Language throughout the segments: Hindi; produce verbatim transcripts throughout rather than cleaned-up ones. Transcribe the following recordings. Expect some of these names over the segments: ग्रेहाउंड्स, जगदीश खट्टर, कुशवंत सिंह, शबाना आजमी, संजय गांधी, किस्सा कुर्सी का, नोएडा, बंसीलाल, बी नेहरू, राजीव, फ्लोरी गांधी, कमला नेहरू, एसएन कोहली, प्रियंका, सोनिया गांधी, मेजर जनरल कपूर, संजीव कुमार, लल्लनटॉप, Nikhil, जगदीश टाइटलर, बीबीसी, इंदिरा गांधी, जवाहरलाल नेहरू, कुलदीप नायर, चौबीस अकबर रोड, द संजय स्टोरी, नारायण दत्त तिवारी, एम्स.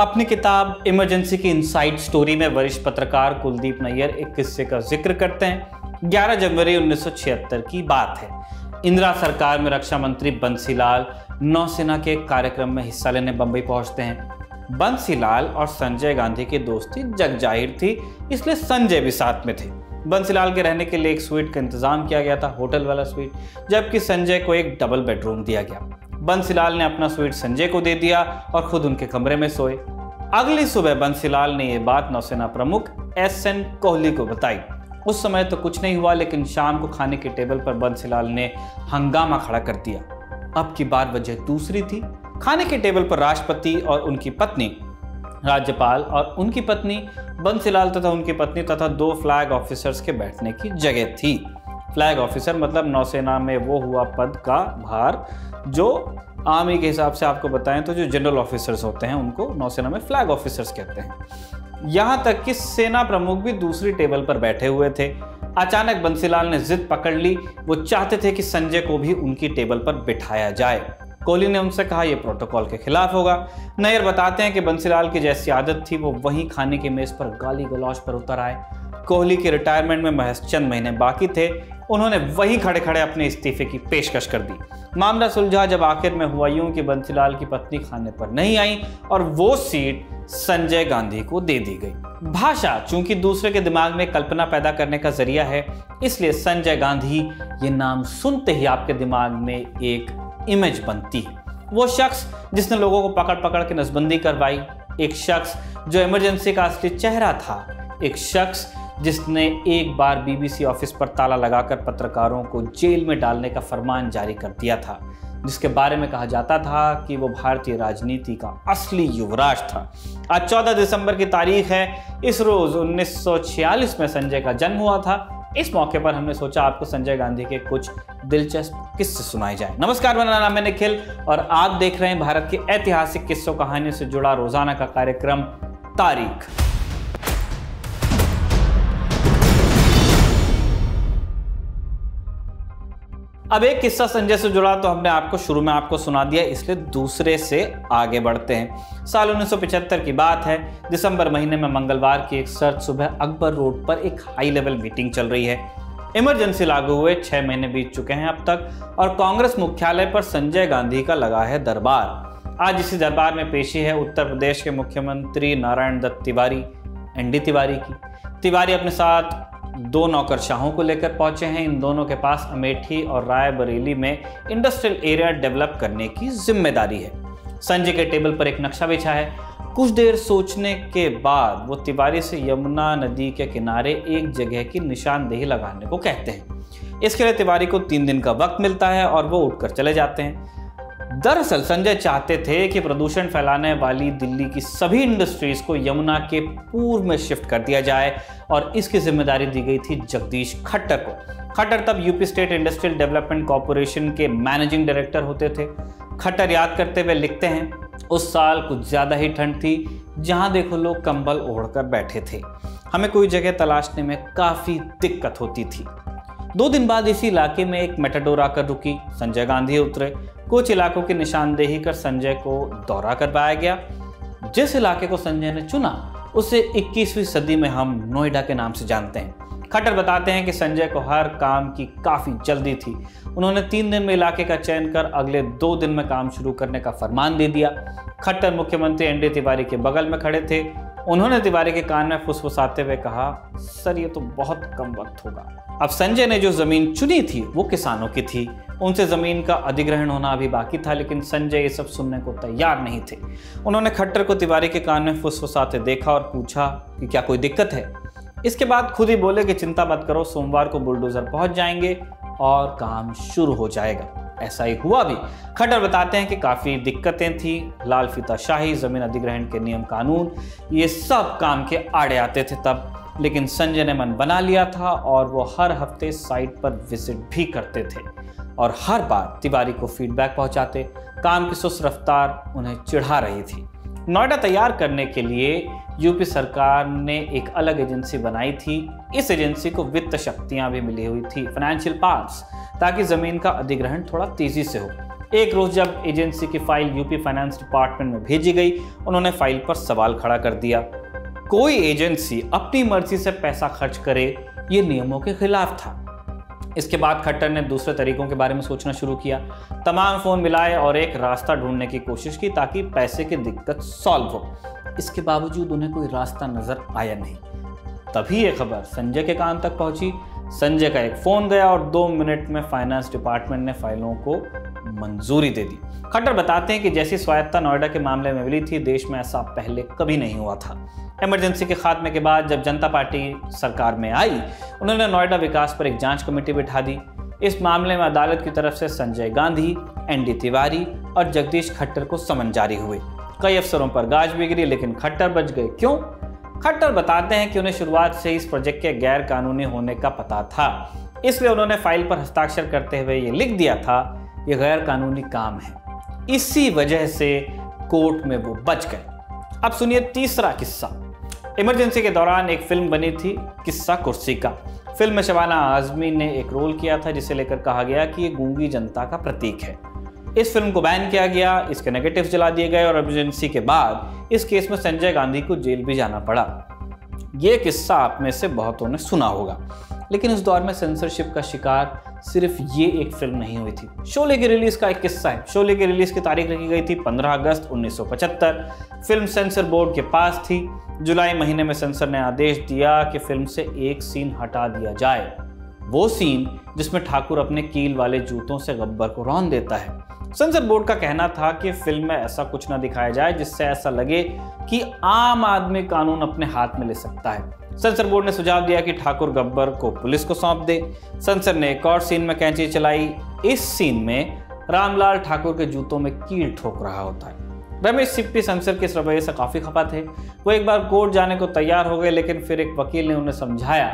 अपनी किताब इमरजेंसी की इनसाइड स्टोरी में वरिष्ठ पत्रकार कुलदीप नायर एक किस्से का जिक्र करते हैं। ग्यारह जनवरी उन्नीस सौ छिहत्तर की बात है। इंदिरा सरकार में रक्षा मंत्री बंसीलाल नौसेना के कार्यक्रम में हिस्सा लेने बंबई पहुंचते हैं। बंसीलाल और संजय गांधी की दोस्ती जगजाहिर थी, इसलिए संजय भी साथ में थे। बंसीलाल के रहने के लिए एक स्वीट का इंतजाम किया गया था, होटल वाला स्वीट, जबकि संजय को एक डबल बेडरूम दिया गया। बंसीलाल ने अपना स्वीट संजय को दे दिया और खुद उनके कमरे में सोए। अगली सुबह बंसीलाल ने यह बात नौसेना प्रमुख एसएन कोहली को बताई। उस समय तो कुछ नहीं हुआ, लेकिन शाम को खाने के टेबल पर बंसीलाल ने हंगामा खड़ा कर दिया। अब की बार वजह दूसरी थी। खाने के टेबल पर राष्ट्रपति और उनकी पत्नी, राज्यपाल और उनकी पत्नी, बंसीलाल तथा उनकी पत्नी तथा दो फ्लैग ऑफिसर्स के बैठने की जगह थी। फ्लैग ऑफिसर मतलब नौसेना में वो हुआ पद का भार जो आर्मी के हिसाब से आपको बताएं तो जो जनरल ऑफिसर्स होते हैं उनको नौसेना में फ्लैग ऑफिसर्स कहते हैं। यहाँ तक कि सेना प्रमुख भी दूसरी टेबल पर बैठे हुए थे। अचानक बंसीलाल ने जिद पकड़ ली। वो चाहते थे कि संजय को भी उनकी टेबल पर बिठाया जाए। कोहली ने उनसे कहा यह प्रोटोकॉल के खिलाफ होगा। नायर बताते हैं कि बंसीलाल की जैसी आदत थी वो वहीं खाने की मेज़ पर गाली गलौज पर उतर आए। कोहली के रिटायरमेंट में महज चंद महीने बाकी थे, उन्होंने वहीं खड़े खड़े अपने इस्तीफे की पेशकश कर दी। मामला सुलझा जब आखिर में हुआ यूं कि बंसीलाल की पत्नी खाने पर नहीं आई और वो सीट संजय गांधी को दे दी गई। भाषा चूंकि दूसरे के दिमाग में कल्पना पैदा करने का जरिया है, इसलिए संजय गांधी ये नाम सुनते ही आपके दिमाग में एक इमेज बनती है। वो शख्स जिसने लोगों को पकड़ पकड़ के नसबंदी करवाई, एक शख्स जो इमरजेंसी का असली चेहरा था, एक शख्स जिसने एक बार बीबीसी ऑफिस पर ताला लगाकर पत्रकारों को जेल में डालने का फरमान जारी कर दिया था, जिसके बारे में कहा जाता था कि वो भारतीय राजनीति का असली युवराज था। आज चौदह दिसंबर की तारीख है। इस रोज उन्नीस सौ छियालीस में संजय का जन्म हुआ था। इस मौके पर हमने सोचा आपको संजय गांधी के कुछ दिलचस्प किस्से सुनाए जाएं। नमस्कार, मेरा नाम है निखिल और आप देख रहे हैं भारत के ऐतिहासिक किस्सों कहानियों से जुड़ा रोजाना का कार्यक्रम तारीख। अब एक किस्सा संजय से जुड़ा तो हमने आपको शुरू में आपको सुना दिया, इसलिए दूसरे से आगे बढ़ते हैं। साल उन्नीस सौ पचहत्तर की बात है। दिसंबर महीने में मंगलवार की एक सर्द सुबह अकबर रोड पर एक हाई लेवल मीटिंग चल रही है। इमरजेंसी लागू हुए छह महीने बीत चुके हैं अब तक और कांग्रेस मुख्यालय पर संजय गांधी का लगा है दरबार। आज इसी दरबार में पेशी है उत्तर प्रदेश के मुख्यमंत्री नारायण दत्त तिवारी, एनडी तिवारी की। तिवारी अपने साथ दो नौकरशाहों को लेकर पहुंचे हैं। इन दोनों के पास अमेठी और रायबरेली में इंडस्ट्रियल एरिया डेवलप करने की जिम्मेदारी है। संजय के टेबल पर एक नक्शा बिछा है। कुछ देर सोचने के बाद वो तिवारी से यमुना नदी के किनारे एक जगह की निशानदेही लगाने को कहते हैं। इसके लिए तिवारी को तीन दिन का वक्त मिलता है और वो उठकर चले जाते हैं। दरअसल संजय चाहते थे कि प्रदूषण फैलाने वाली दिल्ली की सभी इंडस्ट्रीज को यमुना के पूर्व में शिफ्ट कर दिया जाए और इसकी जिम्मेदारी दी गई थी जगदीश खट्टर को। खट्टर तब UP state industrial development corporation के मैनेजिंग डायरेक्टर होते थे। खट्टर याद करते हुए लिखते हैं, उस साल कुछ ज़्यादा ही ठंड थी, जहां देखो लोग कंबल ओढ़कर बैठे थे। हमें कोई जगह तलाशने में काफ़ी दिक्कत होती थी। दो दिन बाद इसी इलाके में एक मेटाडोर आकर रुकी। संजय गांधी उतरे। कुछ इलाकों की निशानदेही कर संजय को दौरा करवाया गया। जिस इलाके को संजय ने चुना उसे इक्कीसवीं सदी में हम नोएडा के नाम से जानते हैं। खट्टर बताते हैं कि संजय को हर काम की काफ़ी जल्दी थी। उन्होंने तीन दिन में इलाके का चयन कर अगले दो दिन में काम शुरू करने का फरमान दे दिया। खट्टर मुख्यमंत्री एनडी तिवारी के बगल में खड़े थे। उन्होंने तिवारी के कान में फुसफुसाते हुए कहा, सर ये तो बहुत कम वक्त होगा। अब संजय ने जो ज़मीन चुनी थी वो किसानों की थी। उनसे ज़मीन का अधिग्रहण होना अभी बाकी था, लेकिन संजय ये सब सुनने को तैयार नहीं थे। उन्होंने खट्टर को तिवारी के कान में फुसफुसाते देखा और पूछा कि क्या कोई दिक्कत है। इसके बाद खुद ही बोले कि चिंता मत करो, सोमवार को बुलडोजर पहुंच जाएंगे और काम शुरू हो जाएगा। ऐसा ही हुआ भी। खट्टर बताते हैं कि काफ़ी दिक्कतें थीं, लाल फीताशाही, ज़मीन अधिग्रहण के नियम कानून, ये सब काम के आड़े आते थे तब, लेकिन संजय ने मन बना लिया था और वो हर हफ्ते साइट पर विजिट भी करते थे और हर बार तिवारी को फीडबैक पहुंचाते। काम की सुस्त रफ्तार उन्हें चिढ़ा रही थी। नोएडा तैयार करने के लिए यूपी सरकार ने एक अलग एजेंसी बनाई थी। इस एजेंसी को वित्त शक्तियां भी मिली हुई थी, फाइनेंशियल पावर्स, ताकि ज़मीन का अधिग्रहण थोड़ा तेज़ी से हो। एक रोज जब एजेंसी की फाइल यूपी फाइनेंस डिपार्टमेंट में भेजी गई, उन्होंने फाइल पर सवाल खड़ा कर दिया। कोई एजेंसी अपनी मर्जी से पैसा खर्च करे, ये नियमों के खिलाफ था। इसके बाद खट्टर ने दूसरे तरीकों के बारे में सोचना शुरू किया, तमाम फोन मिलाए और एक रास्ता ढूंढने की कोशिश की ताकि पैसे की दिक्कत सॉल्व हो। इसके बावजूद उन्हें कोई रास्ता नजर आया नहीं। तभी यह खबर संजय के कान तक पहुंची। संजय का एक फोन गया और दो मिनट में फाइनेंस डिपार्टमेंट ने फाइलों को मंजूरी दे दी। खट्टर बताते हैं कि जैसी स्वायत्ता नोएडा के मामले में मिली थी, देश में ऐसा पहले कभी नहीं हुआ था। इमरजेंसी के खात्मे के बाद जब जनता पार्टी सरकार में आई, उन्होंने नोएडा विकास पर एक जांच कमेटी बिठा दी। इस मामले में अदालत की तरफ से संजय गांधी, एन डी तिवारी और जगदीश खट्टर को समन जारी हुए। कई अफसरों पर गाज भी गिरी, लेकिन खट्टर बच गए। क्यों? खट्टर बताते हैं कि उन्हें शुरुआत से इस प्रोजेक्ट के गैर कानूनी होने का पता था, इसलिए उन्होंने फाइल पर हस्ताक्षर करते हुए ये लिख दिया था, ये गैर कानूनी काम है। इसी वजह से कोर्ट में वो बच गए। अब सुनिए तीसरा किस्सा। इमरजेंसी के दौरान एक फिल्म बनी थी, किस्सा कुर्सी का। फिल्म में शबाना आजमी ने एक रोल किया था, जिसे लेकर कहा गया कि ये गूंगी जनता का प्रतीक है। इस फिल्म को बैन किया गया, इसके नेगेटिव्स जला दिए गए और इमरजेंसी के बाद इस केस में संजय गांधी को जेल भी जाना पड़ा। ये किस्सा आप में से बहुतों ने सुना होगा, लेकिन उस दौर में सेंसरशिप का शिकार सिर्फ ये एक फिल्म नहीं हुई थी। शोले की रिलीज का एक किस्सा है। शोले की रिलीज की तारीख रखी गई थी पंद्रह अगस्त उन्नीस सौ पचहत्तर। फिल्म सेंसर बोर्ड के पास थी। जुलाई महीने में सेंसर ने आदेश दिया कि फिल्म से एक सीन हटा दिया जाए, वो सीन जिसमें ठाकुर अपने कील वाले जूतों से गब्बर को रौंद देता है। सेंसर बोर्ड का कहना था कि फिल्म में ऐसा कुछ ना दिखाया जाए जिससे ऐसा लगे कि आम आदमी कानून अपने हाथ में ले सकता है। सेंसर बोर्ड ने सुझाव दिया कि ठाकुर गब्बर को पुलिस को सौंप दे। सेंसर ने एक और सीन में कैंची चलाई। इस सीन में रामलाल ठाकुर के जूतों में कील ठोक रहा होता है। रमेश सिप्पी सेंसर के इस रवैये से काफी खफा थे। वो एक बार कोर्ट जाने को तैयार हो गए, लेकिन फिर एक वकील ने उन्हें समझाया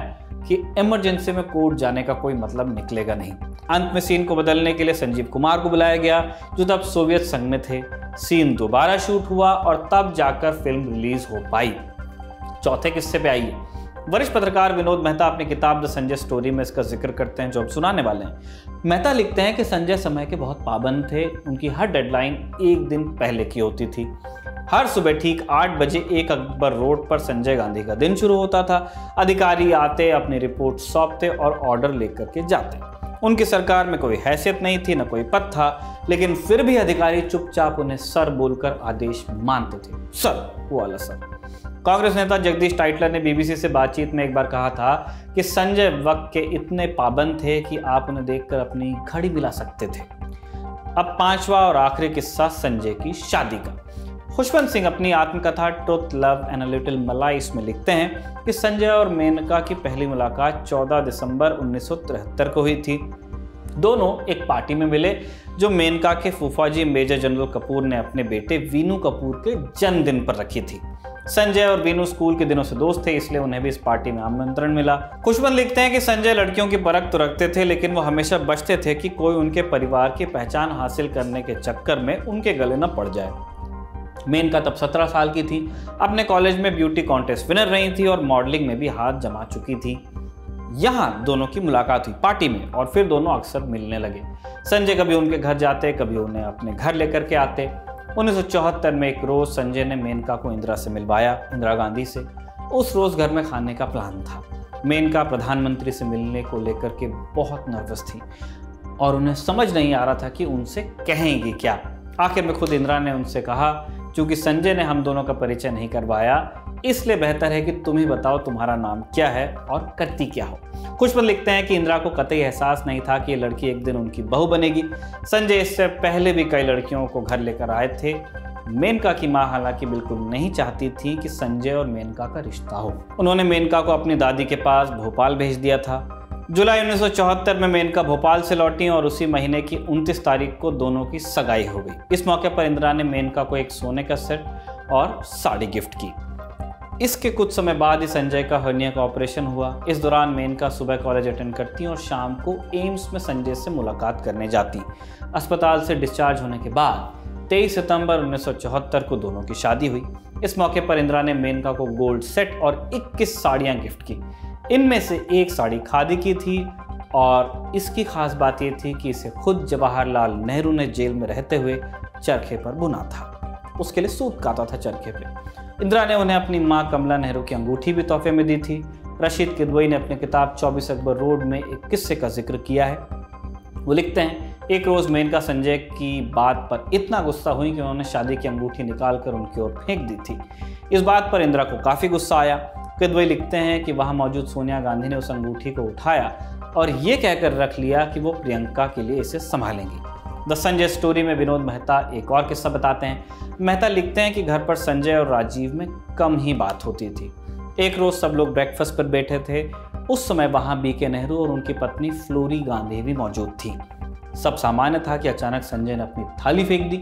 कि इमरजेंसी में कोर्ट जाने का कोई मतलब निकलेगा नहीं। अंत में सीन को बदलने के लिए संजीव कुमार को बुलाया गया, जो तब सोवियत संघ में थे। सीन दोबारा शूट हुआ और तब जाकर फिल्म रिलीज हो पाई। चौथे किस्से पे आइए। वरिष्ठ पत्रकार विनोद मेहता अपनी किताब द संजय स्टोरी में इसका जिक्र करते हैं, जो अब सुनाने वाले हैं। मेहता लिखते हैं कि संजय समय के बहुत पाबंद थे। उनकी हर डेडलाइन एक दिन पहले की होती थी। हर सुबह ठीक आठ बजे एक अकबर रोड पर संजय गांधी का दिन शुरू होता था। अधिकारी आते, अपनी रिपोर्ट सौंपते और ऑर्डर लेकर के जाते। उनकी सरकार में कोई हैसियत नहीं थी, न कोई पद था, लेकिन फिर भी अधिकारी चुपचाप उन्हें सर बोलकर आदेश मानते थे। सर, वो वाला सर। कांग्रेस नेता जगदीश टाइटलर ने बीबीसी से बातचीत में एक बार कहा था कि संजय वक्त के इतने पाबंद थे कि आप उन्हें देखकर अपनी घड़ी मिला सकते थे। अब पांचवा और आखिरी किस्सा संजय की शादी का। कुशवंत सिंह अपनी आत्मकथा truth love and a little malice में लिखते हैं कि संजय और मेनका की पहली मुलाकात चौदह दिसंबर उन्नीस सौ तिहत्तर को हुई थी। दोनों एक पार्टी में मिले जो मेनका के फूफाजी मेजर जनरल कपूर ने अपने बेटे वीनू कपूर के जन्मदिन पर रखी थी। संजय और वीनू स्कूल के दिनों से दोस्त थे, इसलिए उन्हें भी इस पार्टी में आमंत्रण मिला। खुशबंद लिखते हैं कि संजय लड़कियों की परख तो रखते थे, लेकिन वो हमेशा बचते थे कि कोई उनके परिवार की पहचान हासिल करने के चक्कर में उनके गले न पड़ जाए। मेनका तब सत्रह साल की थी, अपने कॉलेज में ब्यूटी कॉन्टेस्ट विनर रही थी और मॉडलिंग में भी हाथ जमा चुकी थी। यहाँ दोनों की मुलाकात हुई पार्टी में और फिर दोनों अक्सर मिलने लगे। संजय कभी उनके घर जाते, कभी उन्हें अपने घर लेकर के आते। उन्नीस सौ चौहत्तर में एक रोज संजय ने मेनका को इंदिरा से मिलवाया, इंदिरा गांधी से। उस रोज घर में खाने का प्लान था। मेनका प्रधानमंत्री से मिलने को लेकर के बहुत नर्वस थी और उन्हें समझ नहीं आ रहा था कि उनसे कहेंगी क्या। आखिर में खुद इंदिरा ने उनसे कहा, चूंकि संजय ने हम दोनों का परिचय नहीं करवाया, इसलिए बेहतर है कि तुम ही बताओ तुम्हारा नाम क्या है और करती क्या हो। कुछ पर लिखते हैं कि इंदिरा को कतई एहसास नहीं था कि ये लड़की एक दिन उनकी बहू बनेगी। संजय इससे पहले भी कई लड़कियों को घर लेकर आए थे। मेनका की मां हालांकि बिल्कुल नहीं चाहती थी कि संजय और मेनका का रिश्ता हो। उन्होंने मेनका को अपनी दादी के पास भोपाल भेज दिया था। जुलाई उन्नीस सौ चौहत्तर में मेनका भोपाल से लौटी और उसी महीने की उनतीस तारीख को दोनों की सगाई हो गई। इस मौके पर इंदिरा ने मेनका को एक सोने का सेट और साड़ी गिफ्ट की। इसके कुछ समय बाद ही संजय का हर्निया का ऑपरेशन हुआ। इस दौरान मेनका सुबह कॉलेज अटेंड करती और शाम को एम्स में संजय से मुलाकात करने जाती। अस्पताल से डिस्चार्ज होने के बाद तेईस सितंबर उन्नीस सौ चौहत्तर को दोनों की शादी हुई। इस मौके पर इंदिरा ने मेनका को गोल्ड सेट और इक्कीस साड़ियां गिफ्ट की। इनमें से एक साड़ी खादी की थी और इसकी खास बात ये थी कि इसे खुद जवाहरलाल नेहरू ने जेल में रहते हुए चरखे पर बुना था, उसके लिए सूत काता था चरखे पे। इंदिरा ने उन्हें अपनी माँ कमला नेहरू की अंगूठी भी तोहफे में दी थी। रशीद किदवई ने अपनी किताब चौबीस अकबर रोड में एक किस्से का जिक्र किया है। वो लिखते हैं, एक रोज़ मेनका संजय की बात पर इतना गुस्सा हुई कि उन्होंने शादी की अंगूठी निकालकर उनकी ओर फेंक दी थी। इस बात पर इंदिरा को काफ़ी गुस्सा आया। किदवई लिखते हैं कि वहाँ मौजूद सोनिया गांधी ने उस अंगूठी को उठाया और ये कहकर रख लिया कि वो प्रियंका के लिए इसे संभालेंगी। द संजय स्टोरी में विनोद मेहता एक और किस्सा बताते हैं। मेहता लिखते हैं कि घर पर संजय और राजीव में कम ही बात होती थी। एक रोज़ सब लोग ब्रेकफास्ट पर बैठे थे। उस समय वहाँ बी नेहरू और उनकी पत्नी फ्लोरी गांधी भी मौजूद थी। सब सामान्य था कि अचानक संजय ने अपनी थाली फेंक दी,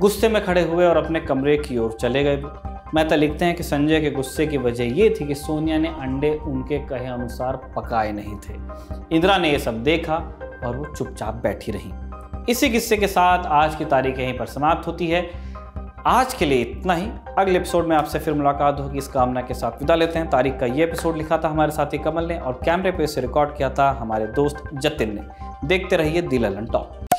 गुस्से में खड़े हुए और अपने कमरे की ओर चले गए। मेहता लिखते हैं कि संजय के गुस्से की वजह ये थी कि सोनिया ने अंडे उनके कहे अनुसार पकाए नहीं थे। इंदिरा ने यह सब देखा और वो चुपचाप बैठी रही। इसी किस्से के साथ आज की तारीख यहीं पर समाप्त होती है। आज के लिए इतना ही। अगले एपिसोड में आपसे फिर मुलाकात होगी, इस कामना के साथ विदा लेते हैं। तारीख का ये एपिसोड लिखा था हमारे साथी कमल ने और कैमरे पे इसे रिकॉर्ड किया था हमारे दोस्त जतिन ने। देखते रहिए द लल्लनटॉप।